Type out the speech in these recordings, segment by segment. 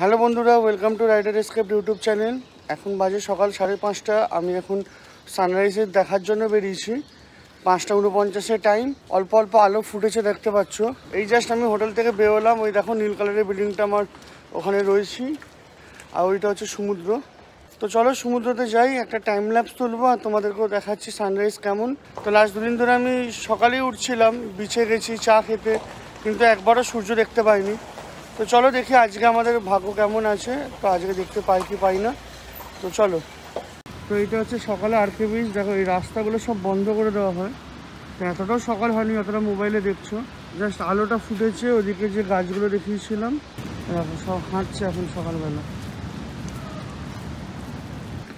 Hello বন্ধুরা, welcome to rider escape YouTube channel. এখন বাজে সকাল 5:30। আমি এখন সানরাইজের দেখার জন্য বেরিয়েছি। 5:49 টাইম। অল্প অল্প আলো ফুটেছে, দেখতে পাচ্ছ। এই জাস্ট আমি হোটেল থেকে বেরোলাম। ওই দেখো নীল কালারের বিল্ডিংটা, আমার ওখানে রয়েছি। আর ওইটা হচ্ছে সমুদ্র। তো চলো সমুদ্রতে যাই, একটা টাইম ল্যাপস তুলবো আর তোমাদেরকেও দেখাচ্ছি সানরাইজ কেমন। তো লাস্ট দুদিন ধরে আমি সকালেই উঠছিলাম, বিচে গেছি চা খেতে, কিন্তু একবারও সূর্য দেখতে পাইনি। তো চলো দেখি আজকে আমাদের ভাগ্য কেমন আছে, তো আজকে দেখতে পাই কি পাই না। তো চলো। তো এইটা হচ্ছে সকালে আর কে বিচ। দেখো এই রাস্তাগুলো সব বন্ধ করে দেওয়া হয়। তো এতটাও সকাল হয়নি যতটা মোবাইলে দেখছো, জাস্ট আলোটা ফুটেছে। ওদিকে যে গাছগুলো দেখিয়েছিলাম দেখো সব হাঁটছে এখন সকালবেলা।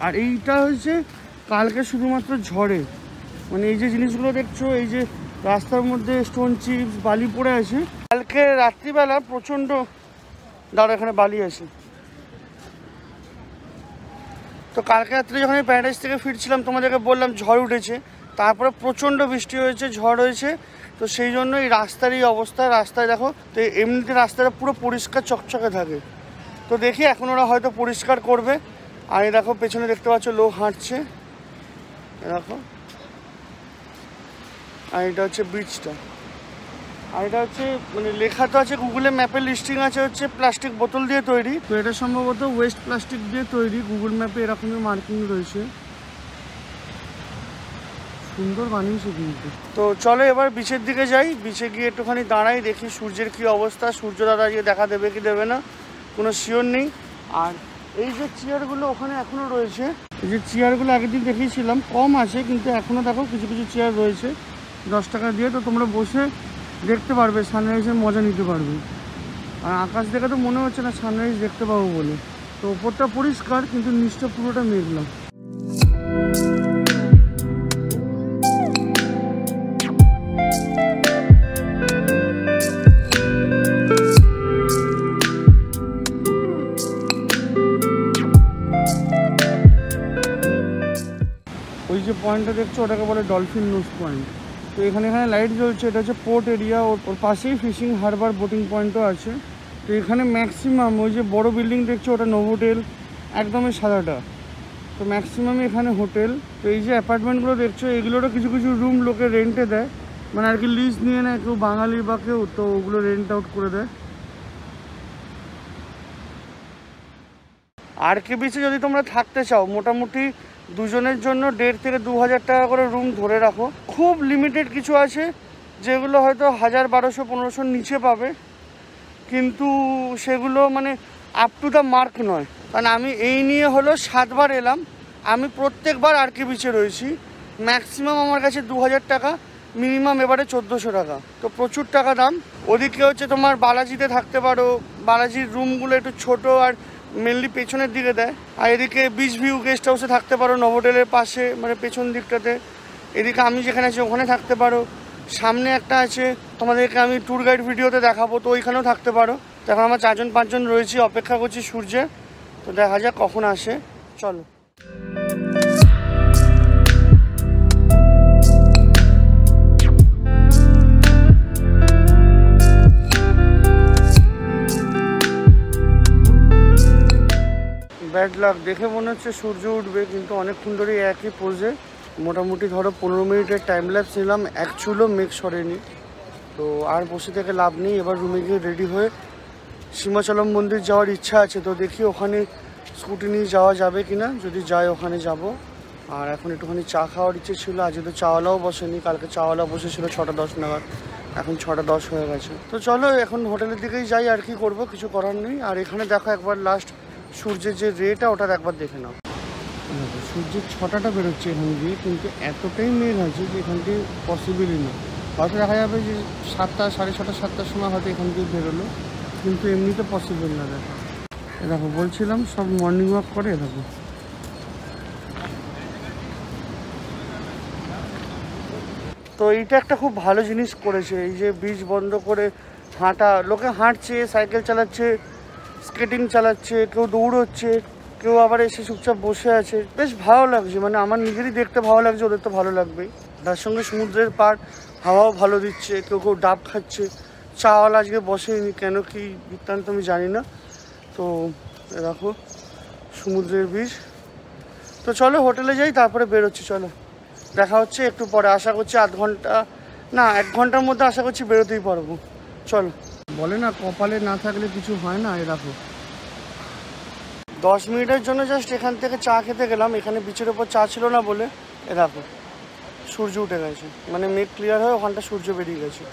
আর এইটা হচ্ছে কালকে শুধুমাত্র ঝড়ে, মানে এই যে জিনিসগুলো দেখছো, এই যে রাস্তার মধ্যে স্টোন চিপস বালি পড়ে আছে, কালকে রাত্রিবেলা প্রচণ্ড দাঁড়া এখানে বালি আছে। তো কালকে রাত্রে যখন আমি প্যারাডাইস থেকে ফিরছিলাম তোমাদেরকে বললাম ঝড় উঠেছে, তারপরে প্রচণ্ড বৃষ্টি হয়েছে, ঝড় হয়েছে। তো সেই জন্য এই রাস্তার এই অবস্থা। রাস্তায় দেখো, তো এমনিতে রাস্তাটা পুরো পরিষ্কার চকচকে থাকে। তো দেখি এখন ওরা হয়তো পরিষ্কার করবে। আর এই দেখো পেছনে দেখতে পাচ্ছ লোক হাঁটছে, দেখো। আর এটা হচ্ছে বিচটা। আর এটা হচ্ছে মানে লেখা তো আছে গুগলে ম্যাপে, লিস্টিং আছে হচ্ছে প্লাস্টিক বোতল দিয়ে তৈরি। তো এটা সম্ভবত ওয়েস্ট প্লাস্টিক দিয়ে তৈরি, গুগল ম্যাপে এরকমই মার্কিং রয়েছে। সুন্দর বানিয়েছে কিন্তু। তো চলো এবার বিচের দিকে যাই। বিচে গিয়ে একটুখানি দাঁড়াই, দেখি সূর্যের কি অবস্থা, সূর্য দাদা আজকে দেখা দেবে কি দেবে না কোনো শিওর নেই। আর এই যে চেয়ারগুলো ওখানে এখনও রয়েছে, এই যে চেয়ারগুলো আগের দিন দেখিয়েছিলাম, কম আছে কিন্তু এখনও দেখো কিছু কিছু চেয়ার রয়েছে 10 টাকা দিয়ে। তো তোমরা বসে দেখতে পারবে, সানরাইজের মজা নিতে পারবে। আর আকাশ দেখে তো মনে হচ্ছে না সানরাইজ দেখতে পাবো বলে। তো ওপরটা পরিষ্কার কিন্তু নিচটা পুরোটা মেঘলা। ওই যে পয়েন্টটা দেখছো ওটাকে বলে ডলফিন নোজ পয়েন্ট। তো এখানে লাইট জ্বলছে, এটা হচ্ছে পোর্ট এরিয়া। ওর পাশেই ফিশিং হারবার বোটিং পয়েন্টও আছে। তো এখানে ম্যাক্সিমাম ওই যে বড় বিল্ডিং দেখছো ওটা নোভোটেল, একদমই সাদাটা। তো ম্যাক্সিমামই এখানে হোটেল। তো এই যে অ্যাপার্টমেন্টগুলো দেখছো, এগুলোরও কিছু কিছু রুম লোকে রেন্টে দেয়, মানে আর কি লিজ নিয়ে নেয় কেউ বাঙালি বা কেউ, তো ওগুলো রেন্ট আউট করে দেয়। আর কে বিচে যদি তোমরা থাকতে চাও, মোটামুটি দুজনের জন্য 1,500 থেকে 2,000 টাকা করে রুম ধরে রাখো। খুব লিমিটেড কিছু আছে যেগুলো হয়তো 1,000, 1,200, 1,500 নিচে পাবে, কিন্তু সেগুলো মানে আপ টু দ্য মার্ক নয়। কারণ আমি এই নিয়ে হলো 7বার এলাম, আমি প্রত্যেকবার আর কে বিচে রয়েছি। ম্যাক্সিমাম আমার কাছে 2,000 টাকা, মিনিমাম এবারে 1,400 টাকা। তো প্রচুর টাকা দাম। ওদিকে হচ্ছে তোমার বালাজিতে থাকতে পারো, বালাজির রুমগুলো একটু ছোট আর মেনলি পেছনের দিকে দেয়। আর এদিকে বিচ ভিউ গেস্ট হাউসে থাকতে পারো, নভোটেলের পাশে মানে পেছন দিকটাতে। এদিকে আমি যেখানে আছি ওখানে থাকতে পারো। সামনে একটা আছে, তোমাদেরকে আমি ট্যুর গাইড ভিডিওতে দেখাবো, তো ওইখানেও থাকতে পারো। তো এখন আমরা 4-5 জন রয়েছি, অপেক্ষা করছি সূর্যের। তো দেখা যাক কখন আসে। চলো। ব্যাড লাক, দেখে মনে হচ্ছে সূর্য উঠবে, কিন্তু অনেকক্ষণ ধরে একই পোজে। মোটামুটি ধরো 15 মিনিটের টাইম ল্যাপস নিলাম, অ্যাকচুয়ালও মেঘ সরেনি। তো আর বসে থেকে লাভ নেই, এবার রুমে গিয়ে রেডি হয়ে সীমাচলম মন্দির যাওয়ার ইচ্ছা আছে। তো দেখি ওখানে স্কুটি নিয়ে যাওয়া যাবে কি না, যদি যাই ওখানে যাব। আর এখন একটুখানি চা খাওয়ার ইচ্ছে ছিল। আজ তো চাওয়ালাও বসেনি, কালকে চাওয়ালা বসেছিল 6:10 নাগাদ, এখন 6:10 হয়ে গেছে। তো চলো এখন হোটেলের দিকেই যাই, আর কি করবো, কিছু করার নেই। আর এখানে দেখো একবার লাস্ট সূর্যের যে রেটা ওটা একবার দেখে নাও। সূর্যের ছটাটা বেরোচ্ছে এখান দিয়ে, কিন্তু এতটাই মেঘ আছে যে এখান থেকে পসিবলই না। হয়তো দেখা যাবে যে 7টা, সাড়ে 6টা, 7টার সময় হয়তো এখান থেকে বেরোলো, কিন্তু এমনিতে পসিবল না। দেখো দেখো বলছিলাম সব মর্নিং ওয়াক করে। দেখো তো এইটা একটা খুব ভালো জিনিস করেছে, এই যে বিচ বন্ধ করে হাঁটা। লোকে হাঁটছে, সাইকেল চালাচ্ছে, স্কেটিং চালাচ্ছে, কেউ দৌড়চ্ছে, কেউ আবার এসে চুপচাপ বসে আছে। বেশ ভালো লাগছে, মানে আমার নিজেরই দেখতে ভালো লাগছে, ওদের তো ভালো লাগবেই। তার সঙ্গে সমুদ্রের পাড়, হাওয়াও ভালো দিচ্ছে, কেউ কেউ ডাব খাচ্ছে। চাওয়ালা আজকে বসেনি, কেন কি বৃত্তান্ত আমি জানি না। तो देखो समुद्र बीच तो चलो होटेले जाई तारपरे बेर होच्छी चलो देखा होच्छे एकटू परे आशा करछि आध घंटा ना एक घंटार मध्य आशा करछि बेरोतेई पारबो चलो बोले ना कपाले ना थाकले किछु हय ना। देखो 10 मिनिटेर जोन्नो जास्ट एखान थेके चा खेते गेलाम एखाने बीचेर उपर चा छिलो ना बोले देखो सूर्य उठे गेছে माने मेघ क्लियर हये ओखानटा सूर्य बेरिये गेছে।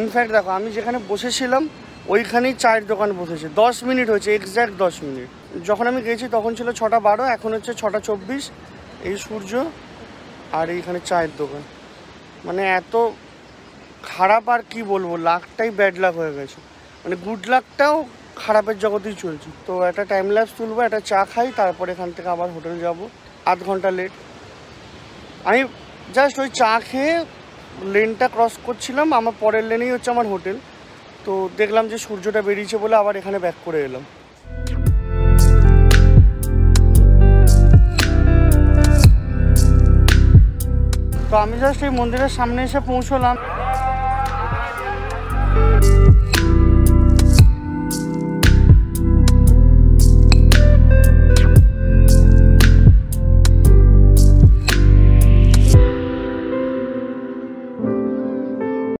इनफैक्ट देखो आमी जेखाने बसेছিলাম ओइखानेই चाয়ের দোকান বসেছে 10 मिनिट হয়েছে এক্স্যাক্ট 10 मिनिट যখন আমি গেছি তখন ছিল 6:12 এখন হচ্ছে 6:24 এই সূর্য আর এইখানে চায়ের দোকান মানে এত খারাপ আর কি বলবো লাকটাই ব্যাড লাক হয়ে গেছে মানে গুড লাকটাও খারাপের জগতেই চলছে। তো একটা টাইম ল্যাপস তুলবো একটা চা খাই তারপর এখান থেকে আবার হোটেল যাব আধ ঘন্টা লেট আমি জাস্ট ওই চা খেয়ে লেনটা ক্রস করছিলাম আমার পরের লেনেই হচ্ছে আমার হোটেল। তো দেখলাম যে সূর্যটা বেরিয়েছে বলে আবার এখানে ব্যাক করে এলাম। तो आमी जस्ट मंदिर सामने एसे पहुँचलाम।